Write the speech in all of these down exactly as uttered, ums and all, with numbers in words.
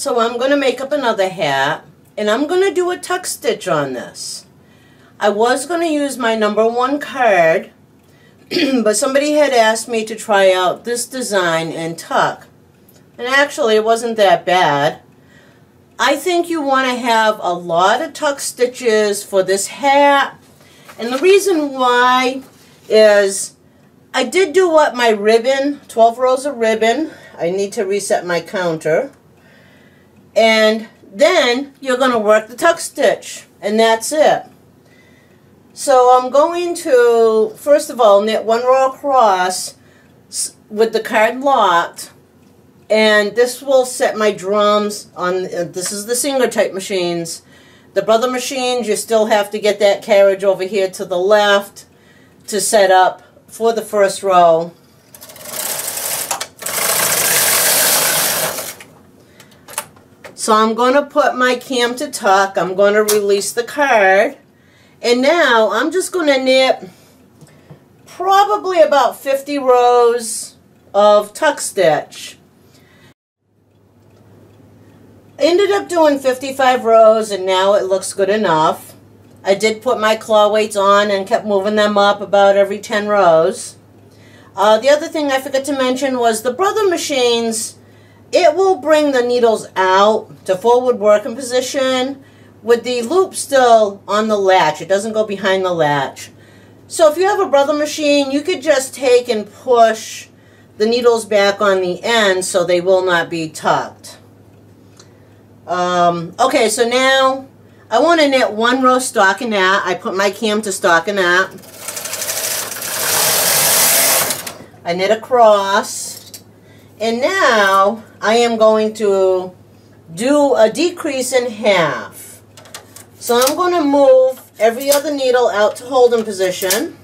So I'm going to make up another hat, and I'm going to do a tuck stitch on this. I was going to use my number one card, but somebody had asked me to try out this design and tuck. And actually, it wasn't that bad. I think you want to have a lot of tuck stitches for this hat. And the reason why is I did do what my ribbon, twelve rows of ribbon. I need to reset my counter. And then you're going to work the tuck stitch. And that's it. So I'm going to, first of all, knit one row across with the card locked. And this will set my drums on, this is the Singer type machines. The Brother machines, you still have to get that carriage over here to the left to set up for the first row. So I'm going to put my cam to tuck, I'm going to release the card, and now I'm just going to knit probably about fifty rows of tuck stitch. Ended up doing fifty-five rows, and now it looks good enough. I did put my claw weights on and kept moving them up about every ten rows. Uh, the other thing I forgot to mention was the Brother machines, it will bring the needles out to forward working position with the loop still on the latch. It doesn't go behind the latch. So if you have a Brother machine, you could just take and push the needles back on the end so they will not be tucked. Um, okay, so now I want to knit one row stockinette. I put my cam to stockinette. I knit across. And now I am going to do a decrease in half. So I'm going to move every other needle out to holding position.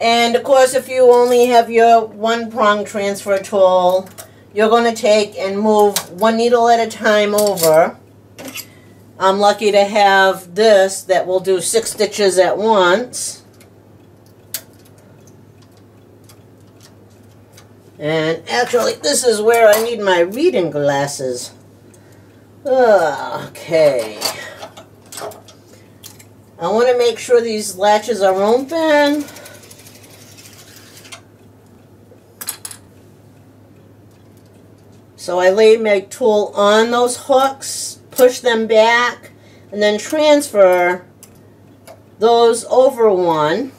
And of course, if you only have your one prong transfer tool, you're going to take and move one needle at a time over. I'm lucky to have this that will do six stitches at once. And actually, this is where I need my reading glasses. Okay. I want to make sure these latches are open. So I lay my tool on those hooks, push them back, and then transfer those over one.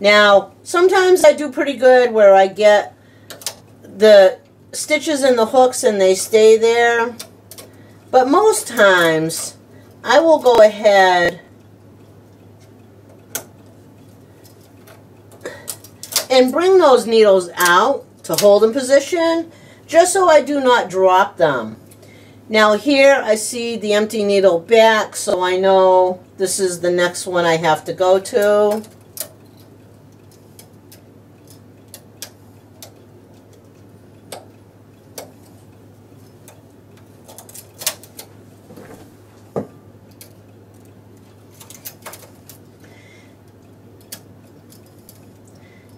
Now, sometimes I do pretty good where I get the stitches in the hooks and they stay there. But most times, I will go ahead and bring those needles out to hold in position, just so I do not drop them. Now here I see the empty needle back, so I know this is the next one I have to go to.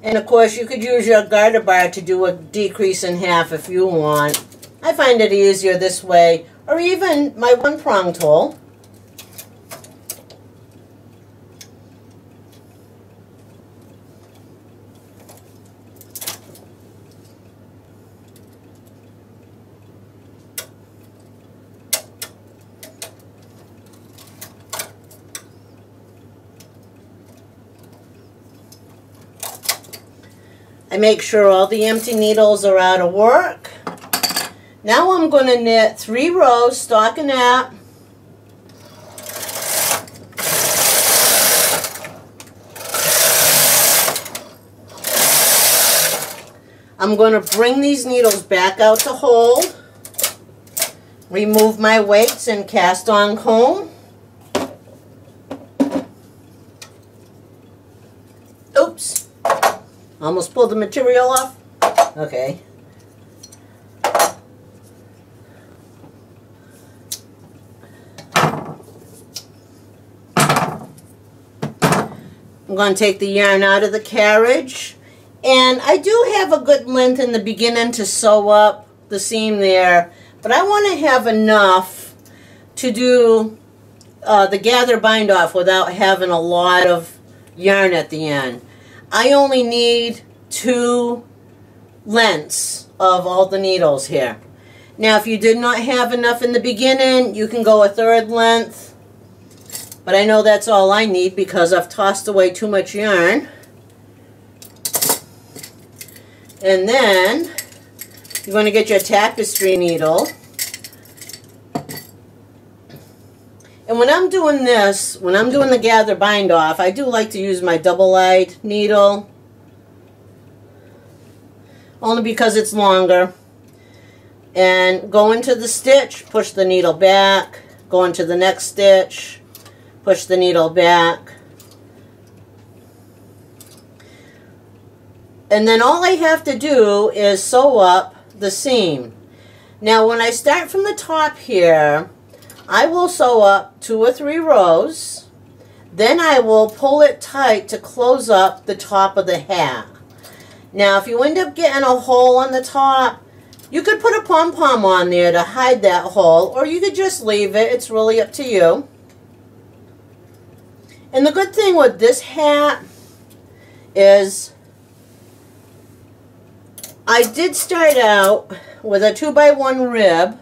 And of course, you could use your garter bar to do a decrease in half if you want. I find it easier this way, or even my one prong tool. I make sure all the empty needles are out of work. Now I'm going to knit three rows stockinette. I'm going to bring these needles back out to hold. Remove my weights and cast on comb. Oops. Almost pulled the material off. Okay. I'm going to take the yarn out of the carriage And I do have a good length in the beginning to sew up the seam there, but I want to have enough to do uh, the gather bind off without having a lot of yarn at the end. I only need two lengths of all the needles here. Now if you did not have enough in the beginning, you can go a third length, but I know that's all I need because I've tossed away too much yarn. And then you're going to get your tapestry needle. And when I'm doing this, when I'm doing the gather bind off, I do like to use my double-eyed needle, only because it's longer. And go into the stitch, push the needle back, go into the next stitch, push the needle back. And then all I have to do is sew up the seam. Now when I start from the top here, I will sew up two or three rows, then I will pull it tight to close up the top of the hat. Now if you end up getting a hole on the top, you could put a pom-pom on there to hide that hole, or you could just leave it. It's really up to you. And the good thing with this hat is I did start out with a two by one rib.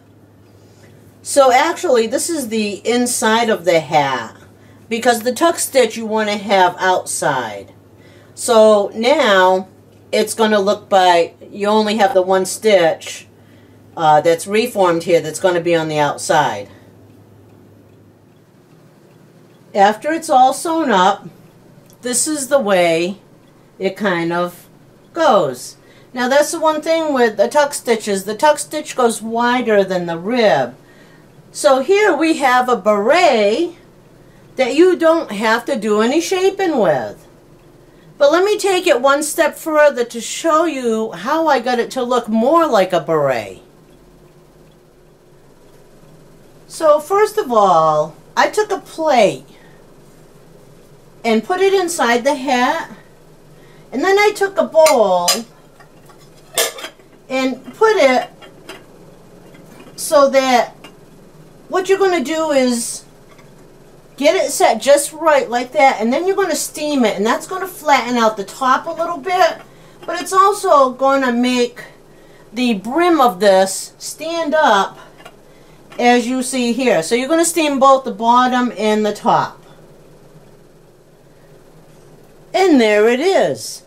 So actually this is the inside of the hat, because the tuck stitch you want to have outside. So now it's going to look by, you only have the one stitch uh, that's reformed here that's going to be on the outside. After it's all sewn up, this is the way it kind of goes. Now that's the one thing with the tuck stitches, the tuck stitch goes wider than the rib. So here we have a beret that you don't have to do any shaping with. But let me take it one step further to show you how I got it to look more like a beret. So first of all, I took a plate and put it inside the hat, and then I took a bowl and put it so that what you're going to do is get it set just right like that, and then you're going to steam it, and that's going to flatten out the top a little bit, but it's also going to make the brim of this stand up as you see here. So you're going to steam both the bottom and the top. And there it is.